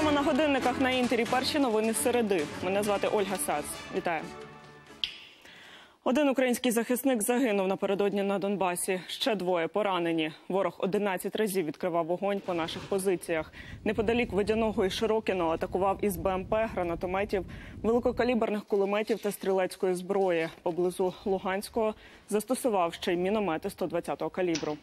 7 на годинниках на Інтері. Перші новини середи. Мене звати Ольга Сац. Вітаю. Один український захисник загинув напередодні на Донбасі. Ще двоє поранені. Ворог 11 разів відкривав вогонь по наших позиціях. Неподалік Водяного і Широкіно атакував із БМП, гранатометів, великокаліберних кулеметів та стрілецької зброї. Поблизу Луганського застосував ще й міномети 120-го калібру.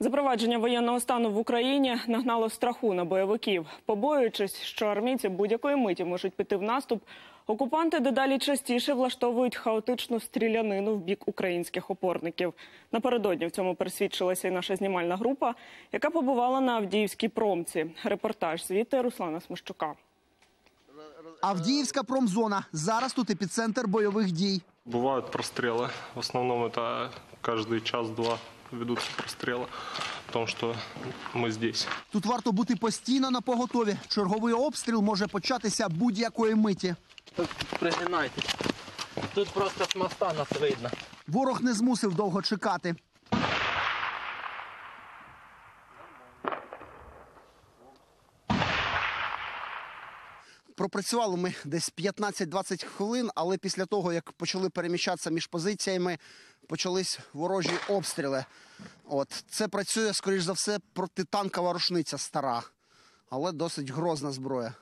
Запровадження воєнного стану в Україні нагнало страху на бойовиків. Побоюючись, що армійці будь-якої миті можуть піти в наступ, окупанти дедалі частіше влаштовують хаотичну стрілянину в бік українських опорників. Напередодні в цьому пересвідчилася і наша знімальна група, яка побувала на Авдіївській промці. Репортаж звідти Руслана Смушчука. Авдіївська промзона. Зараз тут епіцентр бойових дій. Бувають простріли. В основному це кожен час-два. Ведуться простріли, тому що ми тут. Тут варто бути постійно на поготові. Черговий обстріл може початися будь-якої миті. Тут пригинайтеся. Тут просто з моста нас видно. Ворог не змусив довго чекати. Пропрацювали ми десь 15-20 хвилин, але після того, як почали переміщатися між позиціями, почались ворожі обстріли. От. Це працює, скоріш за все, протитанкова рушниця стара, але досить грозна зброя.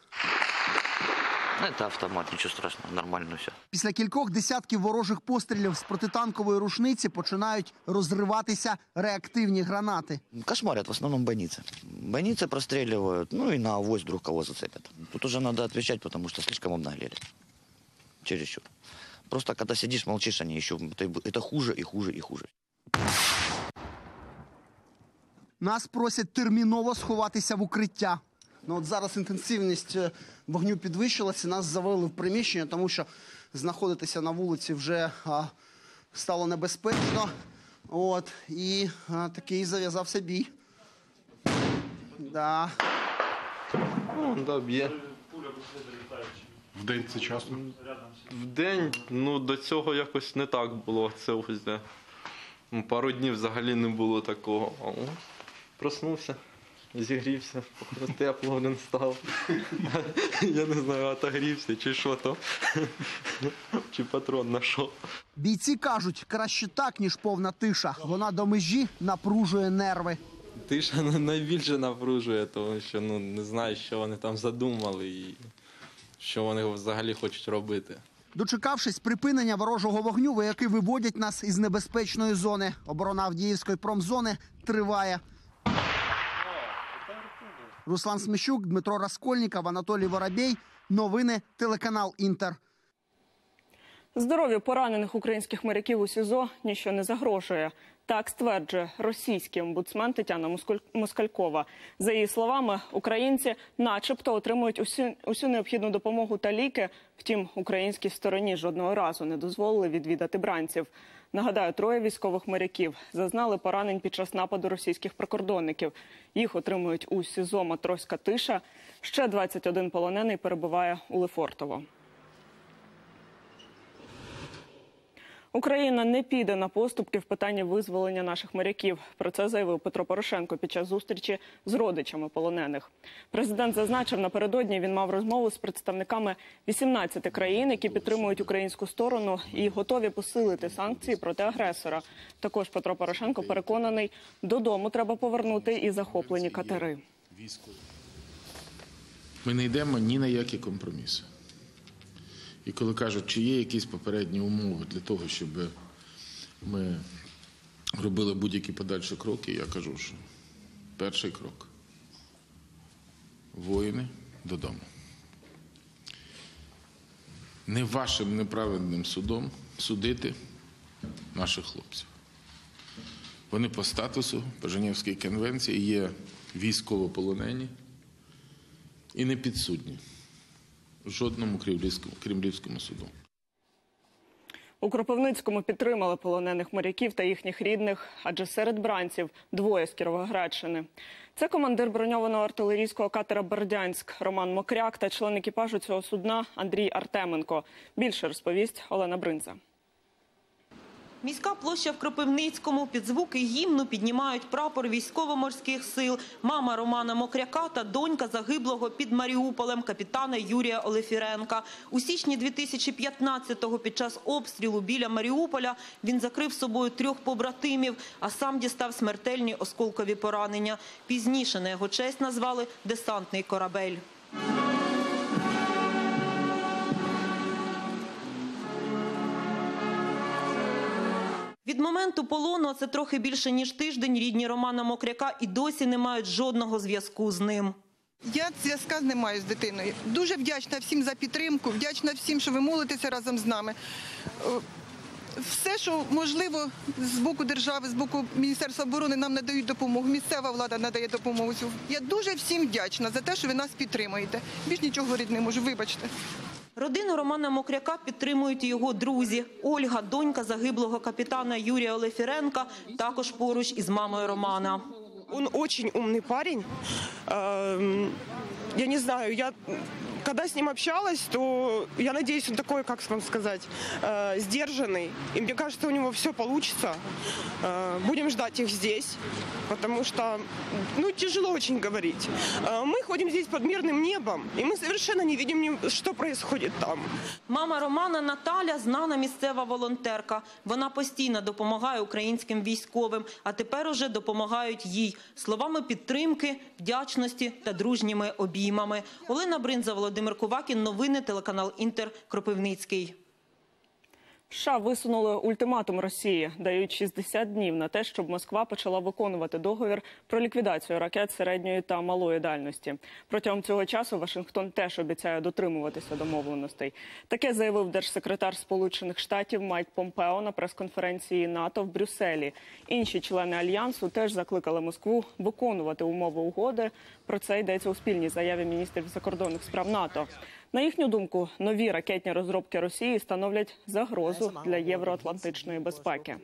Це автомат, нічого страшного, нормально все. Після кількох десятків ворожих пострілів з протитанкової рушниці починають розриватися реактивні гранати. Кошмарять, в основному больниці. Больниці прострілюють, ну і на авось вдруг кого зацепять. Тут вже треба відповідати, тому що слишком обнагліли. Чересчур. Просто, коли сидиш, мовчиш, вони ще... Це хуже і хуже і хуже. Нас просять терміново сховатися в укриття. Ну от зараз інтенсивність вогню підвищилася, нас завели в приміщення, тому що знаходитися на вулиці вже стало небезпечно. От, і такий зав'язався бій. Да. Да, б'є. В день це часто? В день, ну, до цього якось не так було. Це ось, де. Пару днів взагалі не було такого. О, проснувся. Зігрівся, тепло не став. Я не знаю, отогрівся чи що там, чи патрон знайшов. Бійці кажуть, краще так, ніж повна тиша. Вона до межі напружує нерви. Тиша найбільше напружує, тому що не знаю, що вони там задумали і що вони взагалі хочуть робити. Дочекавшись припинення ворожого вогню, вояки виводять нас із небезпечної зони. Оборона Авдіївської промзони триває. Руслан Смушчук, Дмитро Раскольніков, Анатолій Воробей. Новини телеканал «Інтер». Здоров'ю поранених українських моряків у СІЗО ніщо не загрожує. Так стверджує російський омбудсмен Тетяна Москалькова. За її словами, українці начебто отримують усю необхідну допомогу та ліки. Втім, українській стороні жодного разу не дозволили відвідати бранців. Нагадаю, троє військових моряків зазнали поранень під час нападу російських прикордонників. Їх отримують у СІЗО «Матроська тиша». Ще 21 полонений перебуває у Лефортово. Україна не піде на поступки в питанні визволення наших моряків. Про це заявив Петро Порошенко під час зустрічі з родичами полонених. Президент зазначив, напередодні він мав розмову з представниками 18 країн, які підтримують українську сторону і готові посилити санкції проти агресора. Також Петро Порошенко переконаний, додому треба повернути і захоплені катери. Ми не йдемо ні на які компроміси. І коли кажуть, чи є якісь попередні умови для того, щоб ми робили будь-які подальші кроки, я кажу, що перший крок – воїни додому. Не вашим неправедним судом судити наших хлопців. Вони по статусу, по Женевській конвенції, є військовополонені і не підсудні жодному кремлівському суду. У Кропивницькому підтримали полонених моряків та їхніх рідних, адже серед бранців двоє з Кіровоградщини. Це командир броньованого артилерійського катера «Бердянськ» Роман Мокряк та член екіпажу цього судна Андрій Артеменко. Більше розповість Олена Бринца. Міська площа в Кропивницькому. Під звуки гімну піднімають прапор військово-морських сил. Мама Романа Мокряка та донька загиблого під Маріуполем капітана Юрія Олефіренка. У січні 2015-го під час обстрілу біля Маріуполя він закрив собою трьох побратимів, а сам дістав смертельні осколкові поранення. Пізніше на його честь назвали «десантний корабель». Від моменту полону, а це трохи більше ніж тиждень, рідні Романа Мокряка і досі не мають жодного зв'язку з ним. Я зв'язка не маю з дитиною. Дуже вдячна всім за підтримку, вдячна всім, що ви молитеся разом з нами. Все, що можливо з боку держави, з боку Міністерства оборони нам надають допомогу, місцева влада надає допомогу. Я дуже всім вдячна за те, що ви нас підтримуєте. Більш нічого говорити не можу, вибачте. Родину Романа Мокряка підтримують і його друзі. Ольга, донька загиблого капітана Юрія Олефіренка, також поруч із мамою Романа. Він дуже розумний парень. Я не знаю, когда с ним общалась, то я надеюсь, он такой, как вам сказать, сдержанный. И мне кажется, у него все получится. Будем ждать их здесь, потому что, ну, тяжело очень говорить. Мы ходим здесь под мирным небом, и мы совершенно не видим, что происходит там. Мама Романа Наталя – знана місцева волонтерка. Вона постійно допомагає українським військовим, а тепер уже допомагають їй. Словами підтримки, вдячності та дружніми обіймами. Олена Бринца, Владимир Кувакін, новини, телеканал «Інтер», Кропивницький. США висунули ультиматум Росії, дають 60 днів на те, щоб Москва почала виконувати договір про ліквідацію ракет середньої та малої дальності. Протягом цього часу Вашингтон теж обіцяє дотримуватися домовленостей. Таке заявив держсекретар Сполучених Штатів Майк Помпео на прес-конференції НАТО в Брюсселі. Інші члени Альянсу теж закликали Москву виконувати умови угоди. Про це йдеться у спільній заяві міністрів закордонних справ НАТО. На їхню думку, нові ракетні розробки Росії становлять загрозу для євроатлантичної безпеки.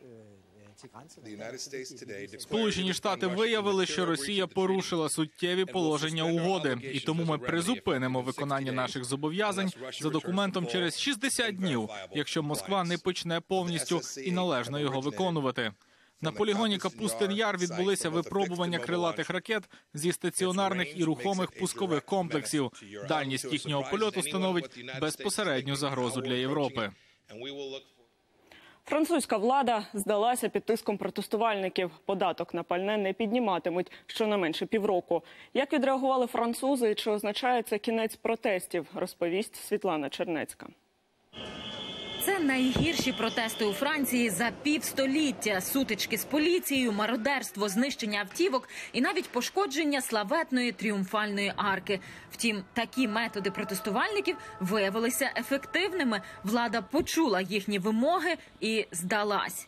Сполучені Штати виявили, що Росія порушила суттєві положення угоди. І тому ми призупинимо виконання наших зобов'язань за документом через 60 днів, якщо Москва не почне повністю і належно його виконувати. На полігоні Капустин-Яр відбулися випробування крилатих ракет зі стаціонарних і рухомих пускових комплексів. Дальність їхнього польоту становить безпосередню загрозу для Європи. Французька влада здалася під тиском протестувальників. Податок на пальне не підніматимуть щонайменше півроку. Як відреагували французи і чи означає це кінець протестів, розповість Світлана Чернецька. Це найгірші протести у Франції за півстоліття. Сутички з поліцією, мародерство, знищення автівок і навіть пошкодження славетної тріумфальної арки. Втім, такі методи протестувальників виявилися ефективними. Влада почула їхні вимоги і здалась.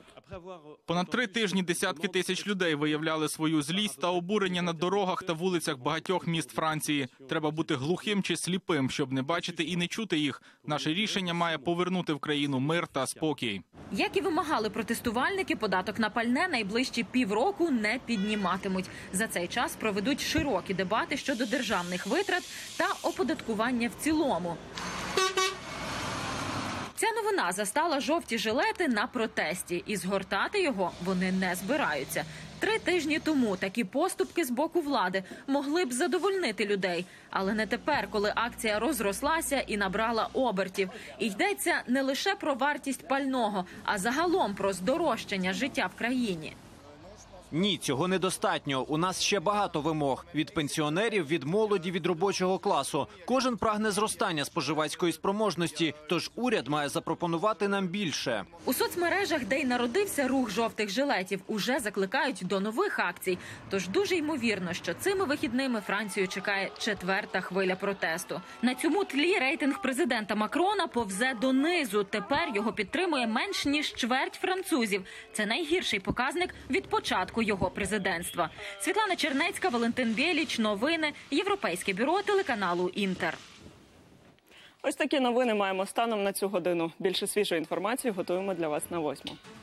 Понад 3 тижні десятки тисяч людей виявляли свою злість та обурення на дорогах та вулицях багатьох міст Франції. Треба бути глухим чи сліпим, щоб не бачити і не чути їх. Наше рішення має повернути в країну мир та спокій. Як і вимагали протестувальники, податок на пальне найближчі півроку не підніматимуть. За цей час проведуть широкі дебати щодо державних витрат та оподаткування в цілому. Ця новина застала жовті жилети на протесті, і згортати його вони не збираються. 3 тижні тому такі поступки з боку влади могли б задовольнити людей. Але не тепер, коли акція розрослася і набрала обертів. І йдеться не лише про вартість пального, а загалом про здорожчання життя в країні. Ні, цього недостатньо. У нас ще багато вимог. Від пенсіонерів, від молоді, від робочого класу. Кожен прагне зростання споживацької спроможності, тож уряд має запропонувати нам більше. У соцмережах, де й народився рух жовтих жилетів, уже закликають до нових акцій. Тож дуже ймовірно, що цими вихідними Францію чекає 4-та хвиля протесту. На цьому тлі рейтинг президента Макрона повзе донизу. Тепер його підтримує менш ніж чверть французів. Це найгірший показник від початку його президентства. Світлана Чернецька, Валентин Бєліч, новини, Європейське бюро телеканалу «Інтер». Ось такі новини маємо станом на цю годину. Більше свіжої інформації готуємо для вас на 8-му.